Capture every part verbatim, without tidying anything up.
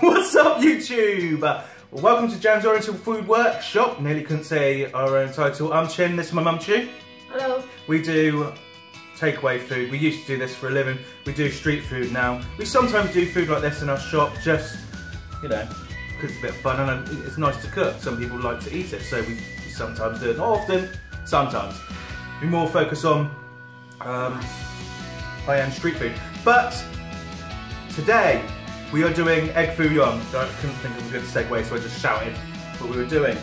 What's up, YouTube? Welcome to Ziang's Oriental Food Workshop. Nearly couldn't say our own title. I'm Chin, this is my mum Chu. Hello. We do takeaway food. We used to do this for a living. We do street food now. We sometimes do food like this in our shop, just, you know, because it's a bit of fun and it's nice to cook. Some people like to eat it, so we sometimes do it. Not often, sometimes. We more focus on um, high-end street food. But today, we are doing Egg Foo Young. I couldn't think of a good segue, so I just shouted what we were doing.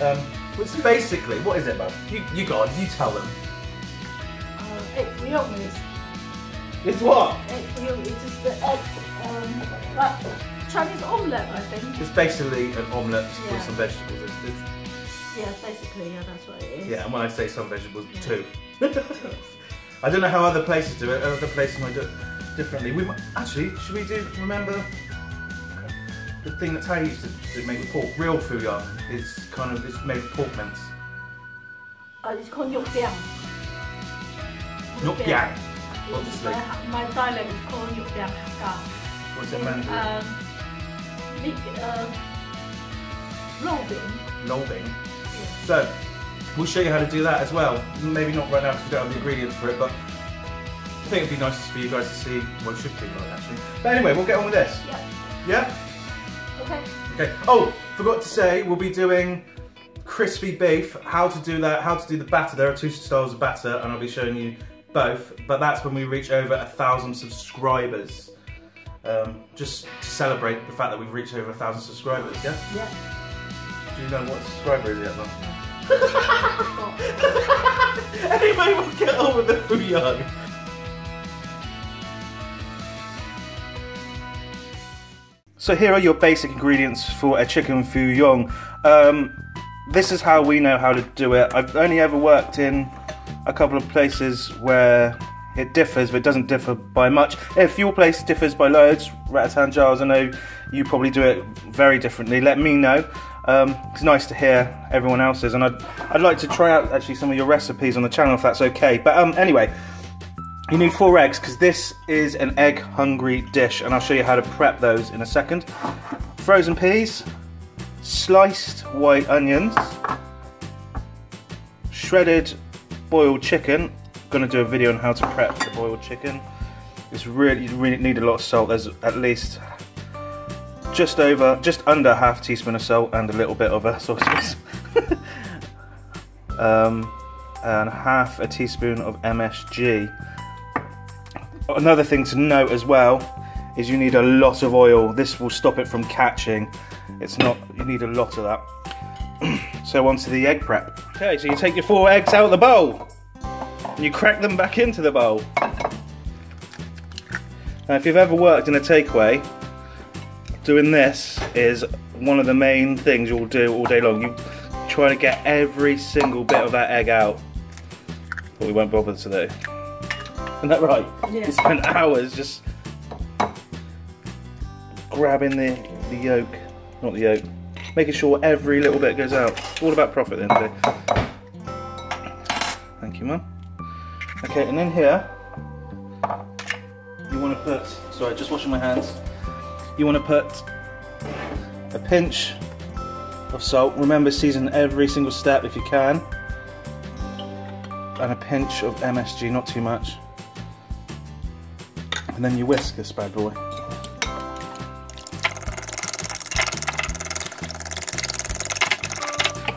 Um, which basically, what is it, Mum? You, you go on, you tell them. Uh, egg Foo Young is... It's what? Egg Foo Young is just the egg, um, like Chinese omelette, I think. It's basically an omelette yeah. with some vegetables. It's, it's... Yeah, basically, yeah, that's what it is. Yeah, and when I say some vegetables, yeah. two. I don't know how other places do it. Other places might do it differently. We might, actually, should we do, remember the thing that Tay used to, to make with pork? Real Foo Young is kind of, it's made with pork mince. Uh, it's called yuk-diam. Yuk-diam, obviously. My, my dialect is called yuk-diam. What's it meant? Um, big, uh, lol-bing. Lol-bing. Yeah. So, we'll show you how to do that as well. Maybe not right now because we don't have the ingredients for it, but I think it'd be nice for you guys to see what it should be like, actually. But anyway, we'll get on with this. Yeah. Yeah? Okay. Okay. Oh, forgot to say, we'll be doing crispy beef, how to do that, how to do the batter. There are two styles of batter, and I'll be showing you both, but that's when we reach over a thousand subscribers. Um, just to celebrate the fact that we've reached over a thousand subscribers, yeah? Yeah. Do you know what subscriber is yet, Mum? Anyway, we'll get on with the Foo Young. So here are your basic ingredients for a chicken Foo Young. Um, this is how we know how to do it. I've only ever worked in a couple of places where it differs, but it doesn't differ by much. If your place differs by loads, Ratatan Jars, I know you probably do it very differently. Let me know. Um, it's nice to hear everyone else's, and I'd, I'd like to try out actually some of your recipes on the channel if that's okay. But um, anyway, you need four eggs because this is an egg hungry dish, and I'll show you how to prep those in a second. Frozen peas, sliced white onions, shredded boiled chicken. I'm gonna do a video on how to prep the boiled chicken. It's really, you really need a lot of salt. There's at least just over, just under half a teaspoon of salt and a little bit of a soy sauce. um, and half a teaspoon of M S G. Another thing to note as well is you need a lot of oil. This will stop it from catching. It's not, you need a lot of that. So onto the egg prep. Okay, so you take your four eggs out of the bowl and you crack them back into the bowl. Now if you've ever worked in a takeaway, doing this is one of the main things you'll do all day long. You try to get every single bit of that egg out, but we won't bother today. Isn't that right? Yeah. You spent hours just grabbing the, the yolk, not the yolk, making sure every little bit goes out. It's all about profit then today. Thank you, Mum. Okay, and then here, you want to put, sorry, just washing my hands. You want to put a pinch of salt. Remember, season every single step if you can. And a pinch of M S G, not too much. And then you whisk this bad boy.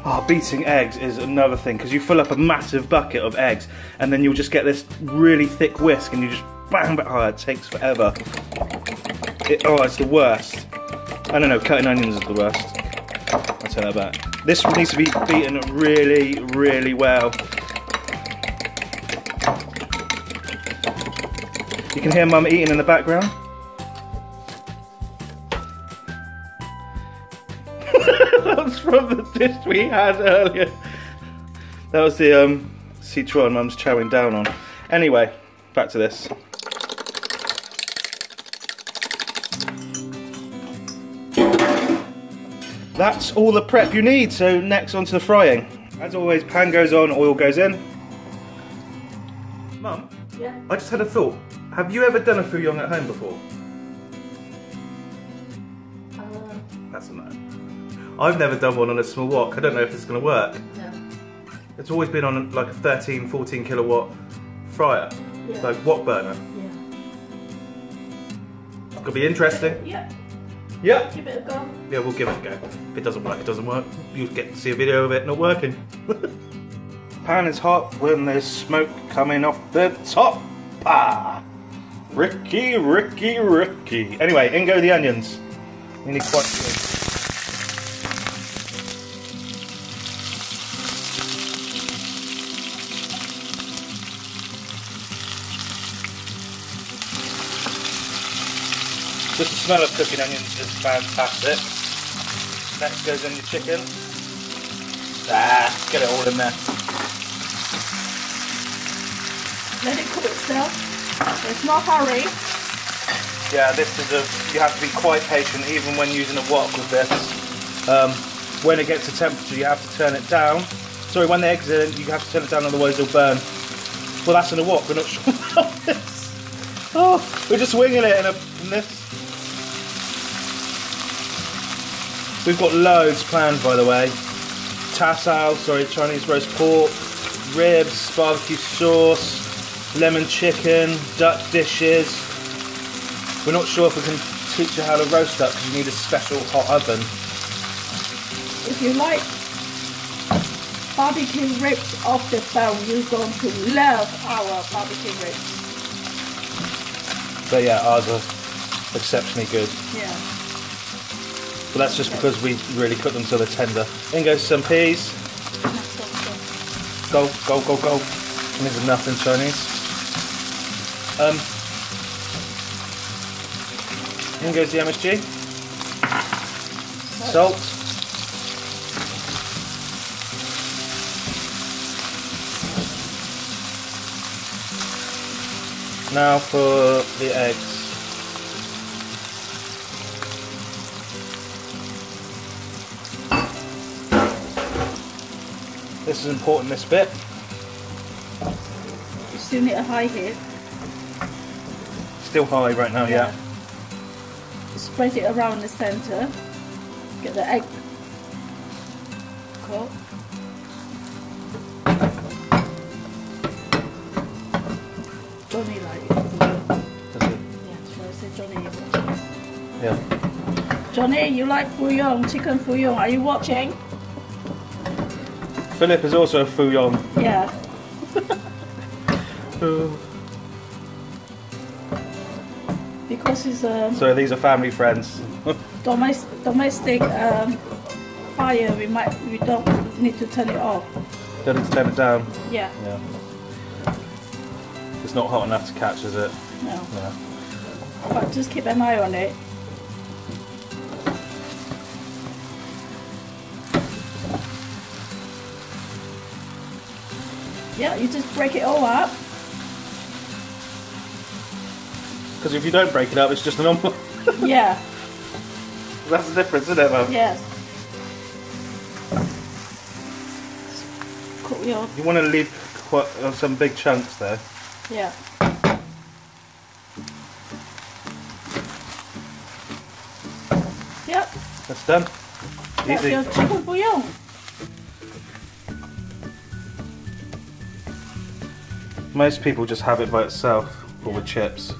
Oh, beating eggs is another thing, because you fill up a massive bucket of eggs and then you'll just get this really thick whisk and you just bang, bang, oh, it takes forever. It, oh, it's the worst. I don't know, cutting onions is the worst. I'll tell that back. This needs to be beaten really, really well. You can hear Mum eating in the background. That's from the dish we had earlier. That was the um, Sichuan Mum's chowing down on. Anyway, back to this. That's all the prep you need, so next onto the frying. As always, pan goes on, oil goes in. Mum? Yeah? I just had a thought. Have you ever done a Foo Young at home before? That's a no. I've never done one on a small wok. I don't know if it's going to work. No. It's always been on like a thirteen, fourteen kilowatt fryer, yeah. Like wok burner. Yeah. Could be interesting. Yeah. Yeah. Give it a go. Yeah, we'll give it a go. If it doesn't work, it doesn't work. You'll get to see a video of it not working. Pan is hot when there's smoke coming off the top. Ah, Ricky, Ricky, Ricky. Anyway, in go the onions. We need quite a bit. Just the smell of cooking onions is fantastic. Next goes in your chicken. Ah, get it all in there. Let it cook itself. There's no hurry. Yeah, this is a. You have to be quite patient, even when using a wok with this. Um, when it gets to temperature, you have to turn it down. Sorry, when the eggs are in, you have to turn it down, otherwise it'll burn. Well, that's in a wok. We're not sure about this. Oh, we're just winging it in, a, in this. We've got loads planned, by the way. Tassau, sorry, Chinese roast pork, ribs, barbecue sauce, lemon chicken, duck dishes. We're not sure if we can teach you how to roast duck because you need a special hot oven. If you like barbecue ribs off the bone, you're going to love our barbecue ribs. But yeah, ours are exceptionally good. Yeah. But that's just because we really cook them till they're tender. In goes some peas. Go, go, go, go. And there's enough in Chinese. Um, in goes the M S G. Salt. Now for the eggs. This is important, this bit. You still need a high here. Still high right now, yeah. yeah. Spread it around the centre. Get the egg cooked. Johnny likes it. Does it? Yeah, should I say Johnny is watching? Yeah. Johnny, you like Foo Young, chicken Foo Young. Are you watching? Philip is also a Foo Young. Yeah. Oh. Because he's a... So these are family friends. domestic domestic um, fire, we might we don't need to turn it off. Don't need to turn it down? Yeah. Yeah. It's not hot enough to catch, is it? No. Yeah. But just keep an eye on it. Yeah, you just break it all up. Because if you don't break it up, it's just an omelette. Yeah. That's the difference, isn't it, Mum? Yes. Cook your... You want to leave quite, uh, some big chunks there. Yeah. Yep. That's done. Easy. That's your chicken bouillon. Most people just have it by itself, or with chips.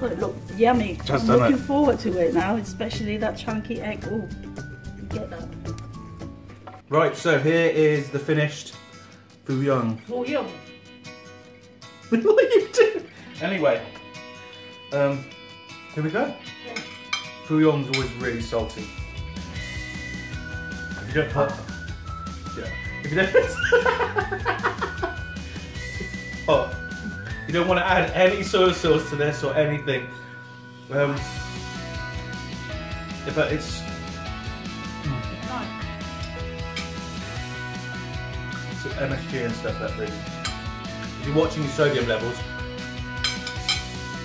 Well, it looks yummy. Just I'm looking it. forward to it now, especially that chunky egg. Ooh, get that. Right, so here is the finished Foo Young. Foo Young. What are you doing? Anyway, um, here we go. Yeah. Foo Young's always really salty. You don't put. Yeah. If you don't, oh, you don't want to add any soy sauce to this or anything. Um, but it's, it's M S G and stuff that really. If you're watching your sodium levels,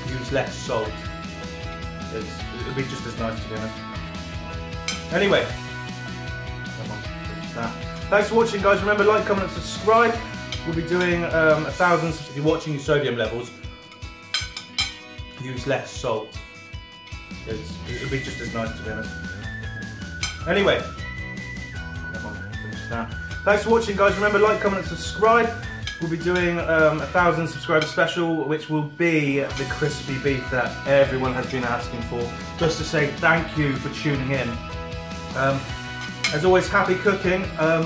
use less salt. It's, it'll be just as nice to be honest. Anyway, come on, that. Thanks for watching, guys. Remember, like, comment, and subscribe. We'll be doing um, a thousand. If you're watching your sodium levels, use less salt. It's, it'll be just as nice, to be honest. Anyway, come on, finish that. Thanks for watching, guys. Remember, like, comment, and subscribe. We'll be doing um, a thousand subscriber special, which will be the crispy beef that everyone has been asking for. Just to say thank you for tuning in. Um, as always, happy cooking, um,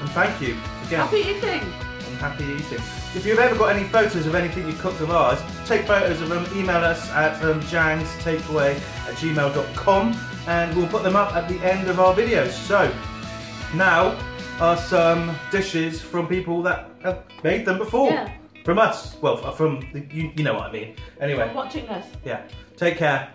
and thank you again. Happy eating. And happy eating. If you've ever got any photos of anything you cooked of ours, take photos of them, email us at um, jiangstakeaway at gmail dot com, and we'll put them up at the end of our videos. So now are some dishes from people that have made them before. Yeah. From us. Well, from, the, you, you know what I mean. Anyway. Watching us. Yeah. Take care.